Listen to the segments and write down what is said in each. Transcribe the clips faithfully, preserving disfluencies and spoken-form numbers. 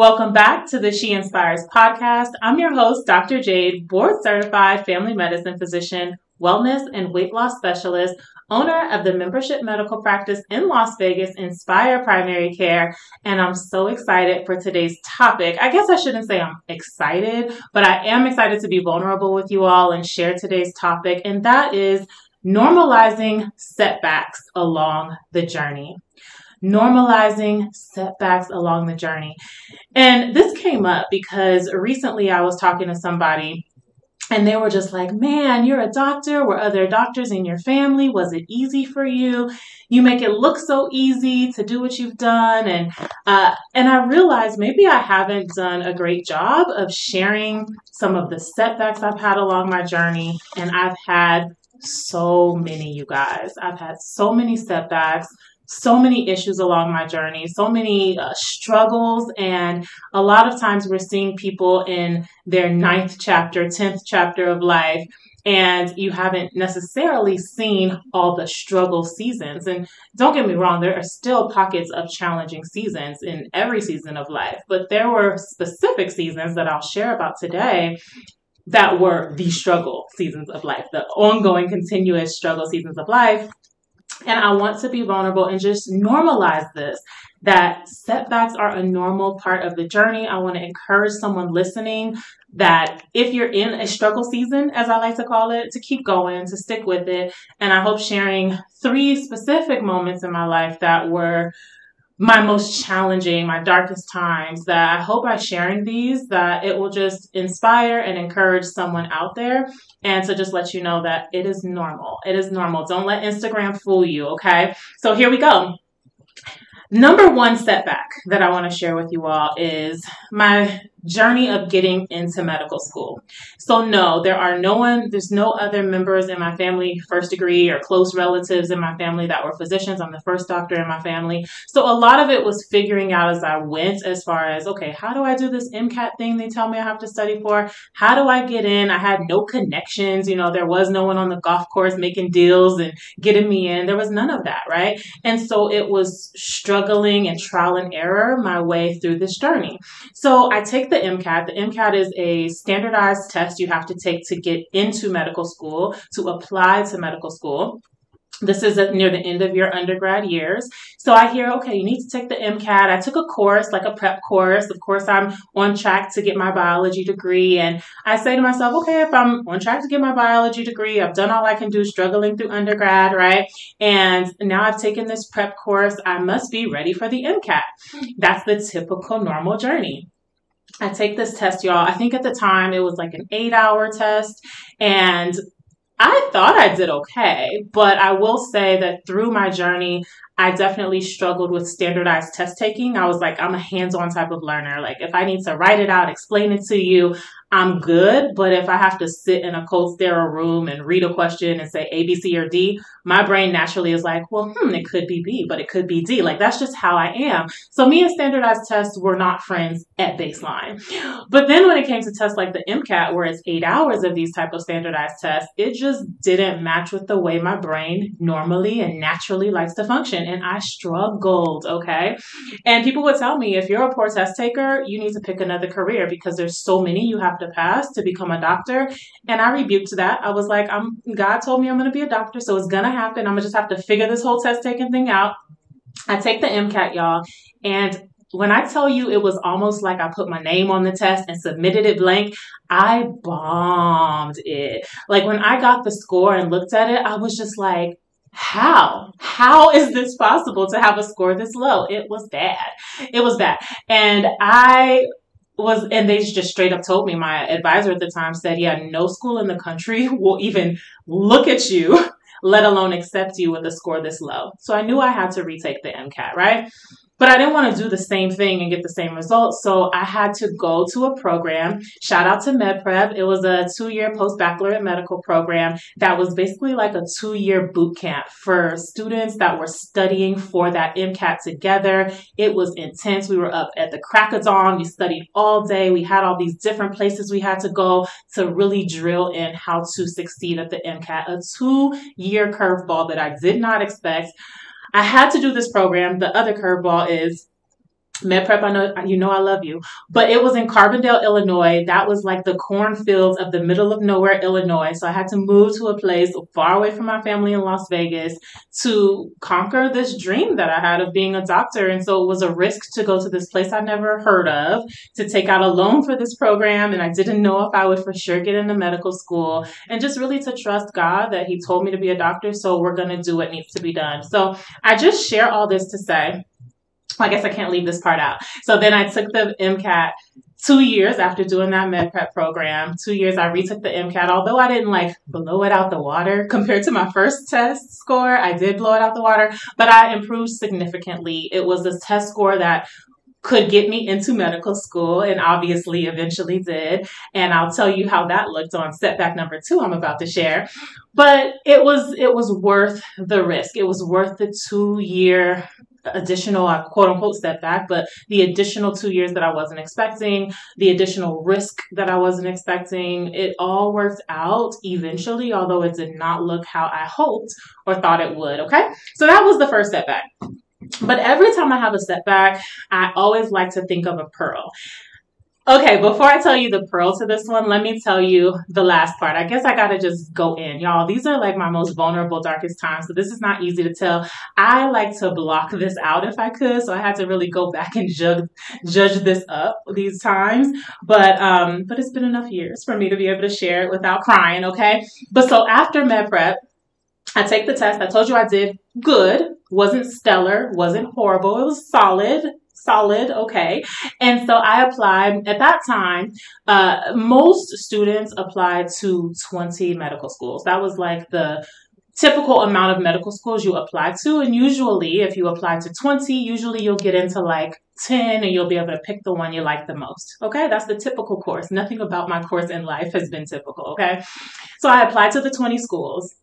Welcome back to the She Inspires podcast. I'm your host, Doctor Jade, board-certified family medicine physician, wellness and weight loss specialist, owner of the membership medical practice in Las Vegas, Inspire Primary Care, and I'm so excited for today's topic. I guess I shouldn't say I'm excited, but I am excited to be vulnerable with you all and share today's topic, and that is normalizing setbacks along the journey. Normalizing setbacks along the journey. And this came up because recently I was talking to somebody and they were just like, man, you're a doctor. Were other doctors in your family? Was it easy for you? You make it look so easy to do what you've done. And uh, and I realized maybe I haven't done a great job of sharing some of the setbacks I've had along my journey. And I've had so many, you guys. I've had so many setbacks, so many issues along my journey, so many uh, struggles. And a lot of times we're seeing people in their ninth chapter, tenth chapter of life, and you haven't necessarily seen all the struggle seasons. And don't get me wrong, there are still pockets of challenging seasons in every season of life, but there were specific seasons that I'll share about today that were the struggle seasons of life, the ongoing, continuous struggle seasons of life. And I want to be vulnerable and just normalize this, that setbacks are a normal part of the journey. I want to encourage someone listening that if you're in a struggle season, as I like to call it, to keep going, to stick with it. And I hope sharing three specific moments in my life that were my most challenging, my darkest times, that I hope by sharing these, that it will just inspire and encourage someone out there. And to just let you know that it is normal. It is normal. Don't let Instagram fool you, okay? So here we go. Number one setback that I want to share with you all is my journey of getting into medical school. So no, there are no one, there's no other members in my family, first degree or close relatives in my family that were physicians. I'm the first doctor in my family. So a lot of it was figuring out as I went, as far as, okay, how do I do this MCAT thing they tell me I have to study for? How do I get in? I had no connections. You know, there was no one on the golf course making deals and getting me in. There was none of that, right? And so it was struggling and trial and error my way through this journey. So I take the MCAT. The MCAT is a standardized test you have to take to get into medical school, to apply to medical school. This is near the end of your undergrad years. So I hear, okay, you need to take the MCAT. I took a course, like a prep course. Of course, I'm on track to get my biology degree. And I say to myself, okay, if I'm on track to get my biology degree, I've done all I can do, struggling through undergrad, right? And now I've taken this prep course. I must be ready for the MCAT. That's the typical normal journey. I take this test, y'all. I think at the time it was like an eight hour test, and I thought I did okay, but I will say that through my journey, I definitely struggled with standardized test taking. I was like, I'm a hands-on type of learner. Like if I need to write it out, explain it to you, I'm good. But if I have to sit in a cold, sterile room and read a question and say A, B, C, or D, my brain naturally is like, well, hmm, it could be B, but it could be D. Like that's just how I am. So me and standardized tests were not friends at baseline. But then when it came to tests like the MCAT, where it's eight hours of these type of standardized tests, it just didn't match with the way my brain normally and naturally likes to function. And I struggled, okay? And people would tell me, if you're a poor test taker, you need to pick another career because there's so many you have to pass to become a doctor. And I rebuked that. I was like, I'm, God told me I'm going to be a doctor, so it's going to happen. I'm going to just have to figure this whole test taking thing out. I take the MCAT, y'all, and when I tell you it was almost like I put my name on the test and submitted it blank, I bombed it. Like when I got the score and looked at it, I was just like, How? How is this possible to have a score this low? It was bad. It was bad. And I was, and they just straight up told me, my advisor at the time said, yeah, no school in the country will even look at you, let alone accept you with a score this low. So I knew I had to retake the MCAT, right? But I didn't want to do the same thing and get the same results. So I had to go to a program. Shout out to MedPrep. It was a two-year post-baccalaureate medical program that was basically like a two-year boot camp for students that were studying for that MCAT together. It was intense. We were up at the crack of dawn. We studied all day. We had all these different places we had to go to really drill in how to succeed at the MCAT. A two-year curveball that I did not expect. I had to do this program. The other curveball is MedPrep, I know, you know I love you, but it was in Carbondale, Illinois. That was like the cornfields of the middle of nowhere, Illinois. So I had to move to a place far away from my family in Las Vegas to conquer this dream that I had of being a doctor. And so it was a risk to go to this place I'd never heard of, to take out a loan for this program. And I didn't know if I would for sure get into medical school, and just really to trust God that he told me to be a doctor. So we're going to do what needs to be done. So I just share all this to say, I guess I can't leave this part out. So then I took the MCAT. Two years after doing that med prep program, two years I retook the MCAT. Although I didn't like blow it out the water compared to my first test score, I did blow it out the water, but I improved significantly. It was this test score that could get me into medical school, and obviously eventually did. And I'll tell you how that looked on setback number two I'm about to share. But it was it was worth the risk. It was worth the two-year additional uh, quote unquote setback, but the additional two years that I wasn't expecting, the additional risk that I wasn't expecting, it all worked out eventually, although it did not look how I hoped or thought it would. Okay. So that was the first setback. But every time I have a setback, I always like to think of a pearl. Okay, before I tell you the pearl to this one, let me tell you the last part. I guess I gotta just go in. Y'all, these are like my most vulnerable, darkest times, so this is not easy to tell. I like to block this out if I could, so I had to really go back and judge, judge this up these times. But um, but it's been enough years for me to be able to share it without crying, okay? But so after med prep, I take the test. I told you I did good. Wasn't stellar, wasn't horrible. It was solid. Solid. Okay. And so I applied at that time. Uh, most students applied to twenty medical schools. That was like the typical amount of medical schools you apply to. And usually if you apply to twenty, usually you'll get into like ten and you'll be able to pick the one you like the most. Okay. That's the typical course. Nothing about my course in life has been typical. Okay. So I applied to the twenty schools,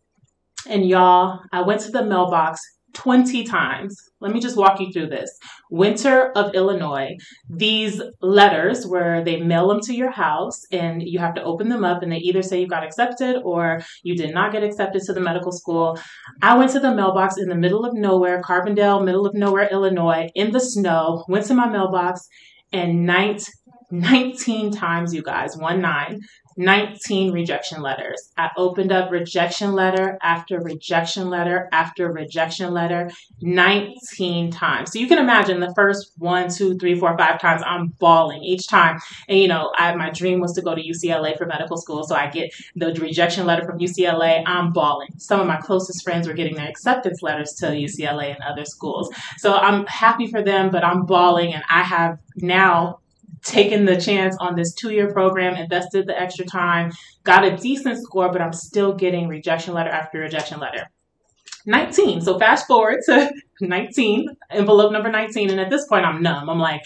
and y'all, I went to the mailbox twenty times. Let me just walk you through this. Winter of Illinois. These letters where they mail them to your house and you have to open them up, and they either say you got accepted or you did not get accepted to the medical school. I went to the mailbox in the middle of nowhere, Carbondale, middle of nowhere, Illinois, in the snow, went to my mailbox, and nineteen times, you guys, one nine, nineteen rejection letters. I opened up rejection letter after rejection letter after rejection letter nineteen times. So you can imagine the first one, two, three, four, five times I'm bawling each time. And, you know, I, my dream was to go to U C L A for medical school. So I get the rejection letter from U C L A. I'm bawling. Some of my closest friends were getting their acceptance letters to U C L A and other schools. So I'm happy for them, but I'm bawling, and I have now taken the chance on this two-year program, invested the extra time, got a decent score, but I'm still getting rejection letter after rejection letter. nineteen. So fast forward to nineteen, envelope number nineteen. And at this point, I'm numb. I'm like,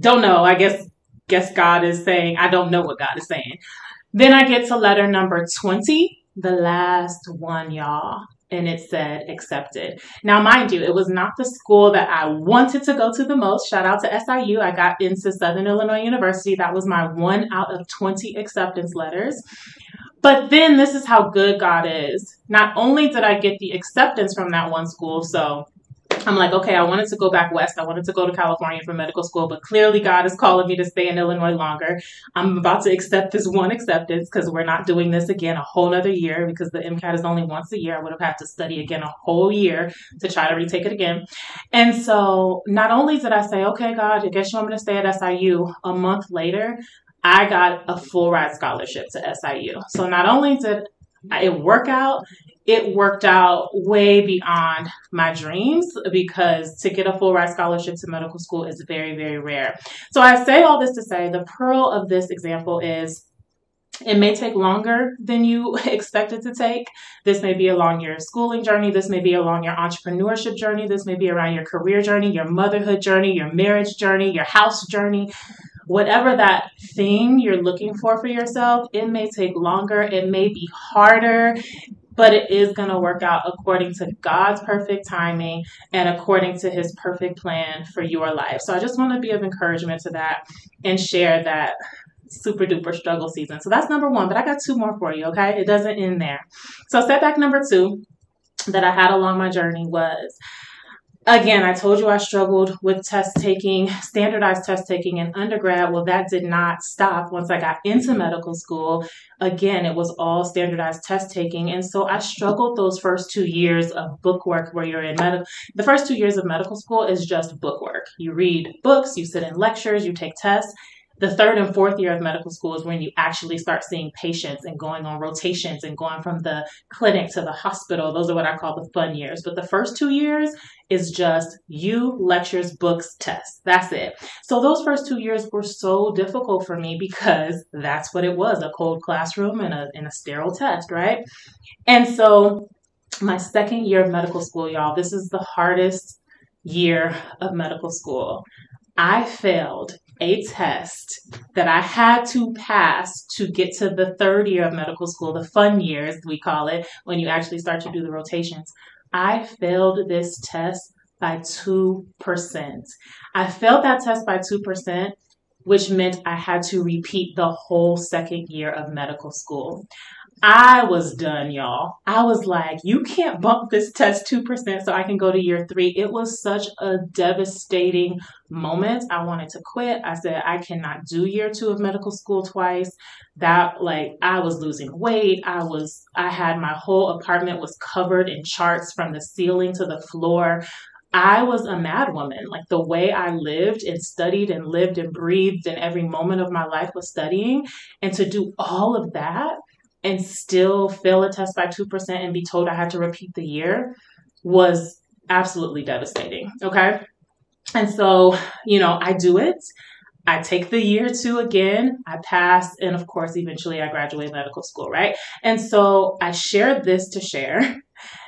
don't know. I guess, guess God is saying, I don't know what God is saying. Then I get to letter number twenty, the last one, y'all. And it said accepted. Now, mind you, it was not the school that I wanted to go to the most. Shout out to S I U. I got into Southern Illinois University. That was my one out of twenty acceptance letters. But then this is how good God is. Not only did I get the acceptance from that one school, so I'm like, okay, I wanted to go back west. I wanted to go to California for medical school, but clearly God is calling me to stay in Illinois longer. I'm about to accept this one acceptance because we're not doing this again a whole nother year, because the MCAT is only once a year. I would have had to study again a whole year to try to retake it again. And so not only did I say, okay, God, I guess you want me to stay at S I U, a month later, I got a full ride scholarship to S I U. So not only did it work out, it worked out way beyond my dreams, because to get a full ride scholarship to medical school is very, very rare. So I say all this to say the pearl of this example is it may take longer than you expect it to take. This may be along your schooling journey. This may be along your entrepreneurship journey. This may be around your career journey, your motherhood journey, your marriage journey, your house journey. Whatever that thing you're looking for for yourself, it may take longer. It may be harder. But it is going to work out according to God's perfect timing and according to his perfect plan for your life. So I just want to be of encouragement to that and share that super duper struggle season. So that's number one, but I got two more for you. Okay. It doesn't end there. So setback number two that I had along my journey was Again, I told you I struggled with test taking, standardized test taking in undergrad. Well, that did not stop once I got into medical school. Again, it was all standardized test taking. And so I struggled those first two years of book work where you're in medical. The first two years of medical school is just book work. You read books, you sit in lectures, you take tests. The third and fourth year of medical school is when you actually start seeing patients and going on rotations and going from the clinic to the hospital. Those are what I call the fun years. But the first two years is just you, lectures, books, tests. That's it. So those first two years were so difficult for me because that's what it was, a cold classroom and a, and a sterile test, right? And so my second year of medical school, y'all, this is the hardest year of medical school. I failed a test that I had to pass to get to the third year of medical school, the fun years, we call it, when you actually start to do the rotations. I failed this test by two percent. I failed that test by two percent, which meant I had to repeat the whole second year of medical school. I was done, y'all. I was like, you can't bump this test two percent so I can go to year three. It was such a devastating moment. I wanted to quit. I said, I cannot do year two of medical school twice. That, like, I was losing weight. I was, I had my whole apartment was covered in charts from the ceiling to the floor. I was a mad woman. Like, the way I lived and studied and lived and breathed and every moment of my life was studying. And to do all of that and still fail a test by two percent and be told I had to repeat the year was absolutely devastating, okay? And so, you know, I do it. I take the year two again, I pass, and of course, eventually I graduate medical school, right? And so I share this to share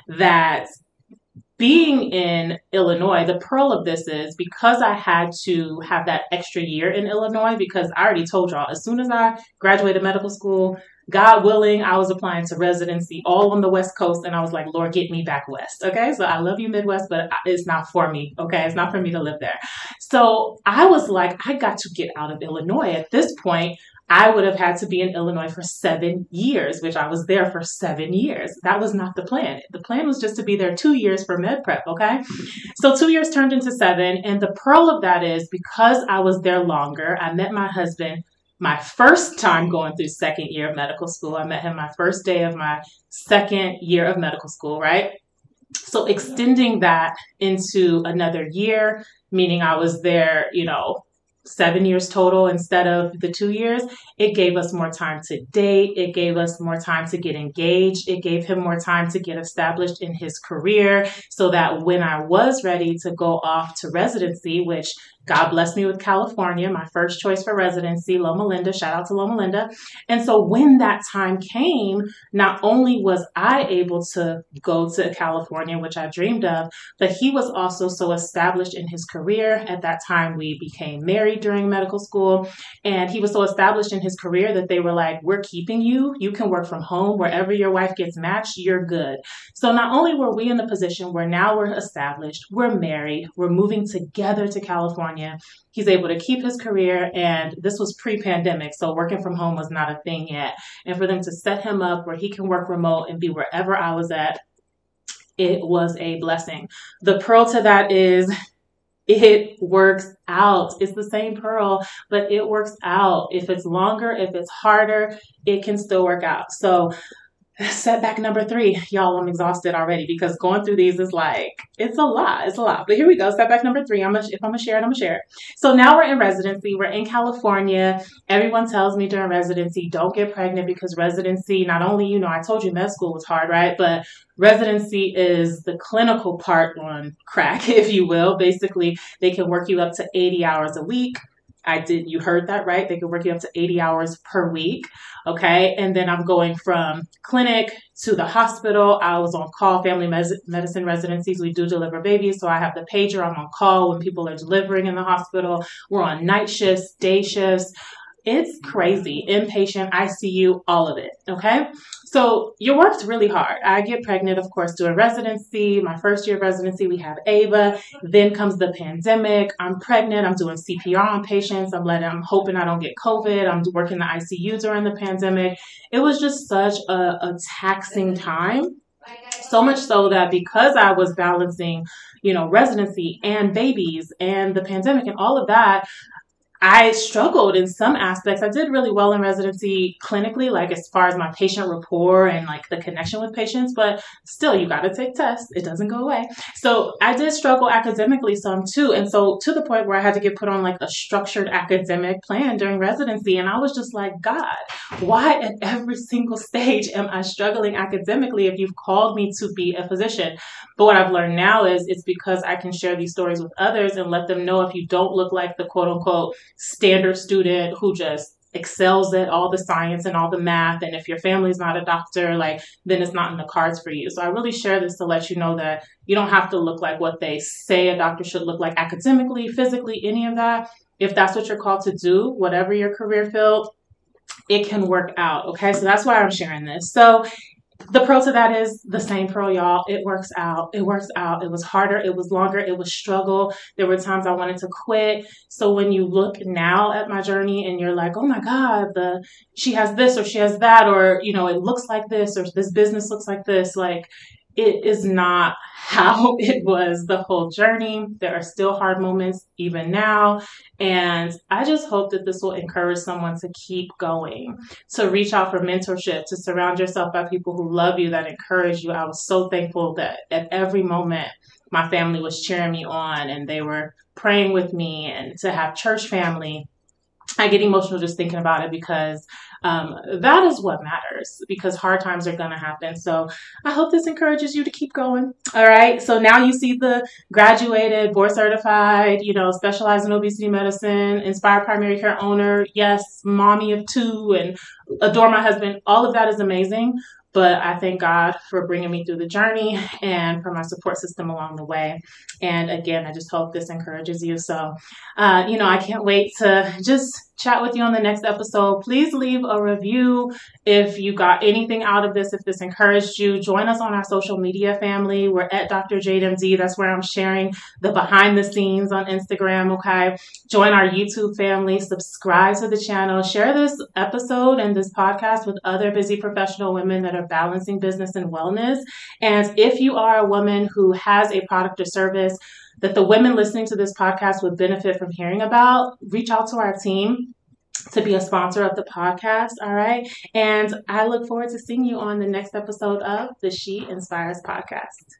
that being in Illinois, the pearl of this is because I had to have that extra year in Illinois, because I already told y'all, as soon as I graduated medical school, God willing, I was applying to residency all on the West Coast, and I was like, Lord, get me back West, okay? So I love you, Midwest, but it's not for me, okay? It's not for me to live there. So I was like, I got to get out of Illinois. At this point, I would have had to be in Illinois for seven years, which I was there for seven years. That was not the plan. The plan was just to be there two years for MedPrep, okay? So two years turned into seven, and the pearl of that is because I was there longer, I met my husband my first time going through second year of medical school. I met him my first day of my second year of medical school, right? So extending that into another year, meaning I was there, you know, seven years total instead of the two years, it gave us more time to date. It gave us more time to get engaged. It gave him more time to get established in his career so that when I was ready to go off to residency, which God blessed me with California, my first choice for residency, Loma Linda, shout out to Loma Linda. And so when that time came, not only was I able to go to California, which I dreamed of, but he was also so established in his career. At that time, we became married during medical school, and he was so established in his career that they were like, we're keeping you. You can work from home. Wherever your wife gets matched, you're good. So not only were we in the position where now we're established, we're married, we're moving together to California. He's able to keep his career, and this was pre-pandemic, so working from home was not a thing yet. And for them to set him up where he can work remote and be wherever I was at, it was a blessing. The pearl to that is it works out. It's the same pearl, but it works out. If it's longer, if it's harder, it can still work out. So setback number three, y'all, I'm exhausted already because going through these is like, it's a lot, it's a lot. But here we go, setback number three. I'm gonna, if I'm gonna share it, I'm gonna share it. So now we're in residency, we're in California. Everyone tells me during residency, don't get pregnant because residency, not only, you know, I told you med school was hard, right? But residency is the clinical part on crack, if you will. Basically, they can work you up to eighty hours a week. I did, you heard that right? They can work you up to eighty hours per week, okay? And then I'm going from clinic to the hospital. I was on call, family mes- medicine residencies. We do deliver babies, so I have the pager. I'm on call when people are delivering in the hospital. We're on night shifts, day shifts. It's crazy. Inpatient, I C U, all of it, okay? So you worked really hard. I get pregnant, of course, doing residency. My first year of residency, we have Ava. Then comes the pandemic. I'm pregnant. I'm doing C P R on patients. I'm letting, I'm hoping I don't get COVID. I'm working the I C U during the pandemic. It was just such a, a taxing time. So much so that because I was balancing you know, residency and babies and the pandemic and all of that, I struggled in some aspects. I did really well in residency clinically, like as far as my patient rapport and like the connection with patients, but still you got to take tests. It doesn't go away. So I did struggle academically some too. And so to the point where I had to get put on like a structured academic plan during residency. And I was just like, God, why at every single stage am I struggling academically if you've called me to be a physician? But what I've learned now is it's because I can share these stories with others and let them know if you don't look like the quote unquote standard student who just excels at all the science and all the math, and if your family's not a doctor, like then it's not in the cards for you. So I really share this to let you know that you don't have to look like what they say a doctor should look like academically, physically, any of that. If that's what you're called to do, whatever your career field, it can work out. Okay, so that's why I'm sharing this. So the pro to that is the same pro, y'all. It works out. It works out. It was harder. It was longer. It was struggle. There were times I wanted to quit. So when you look now at my journey and you're like, oh my God, the she has this or she has that, or, you know, it looks like this or this business looks like this, like it is not how it was the whole journey. There are still hard moments even now. And I just hope that this will encourage someone to keep going, to reach out for mentorship, to surround yourself by people who love you, that encourage you. I was so thankful that at every moment my family was cheering me on and they were praying with me, and to have church family. I get emotional just thinking about it because um, that is what matters, because hard times are going to happen. So I hope this encourages you to keep going. All right. So now you see the graduated, board certified, you know, specialized in obesity medicine, Inspire Primary Care owner. Yes. Mommy of two and adore my husband. All of that is amazing. But I thank God for bringing me through the journey and for my support system along the way. And again, I just hope this encourages you. So, uh, you know, I can't wait to just chat with you on the next episode. Please leave a review if you got anything out of this, if this encouraged you. Join us on our social media family. We're at Doctor Jade M D. That's where I'm sharing the behind the scenes on Instagram, okay? Join our YouTube family. Subscribe to the channel. Share this episode and this podcast with other busy professional women that are balancing business and wellness. And if you are a woman who has a product or service that the women listening to this podcast would benefit from hearing about, reach out to our team to be a sponsor of the podcast. All right. And I look forward to seeing you on the next episode of the She Inspires podcast.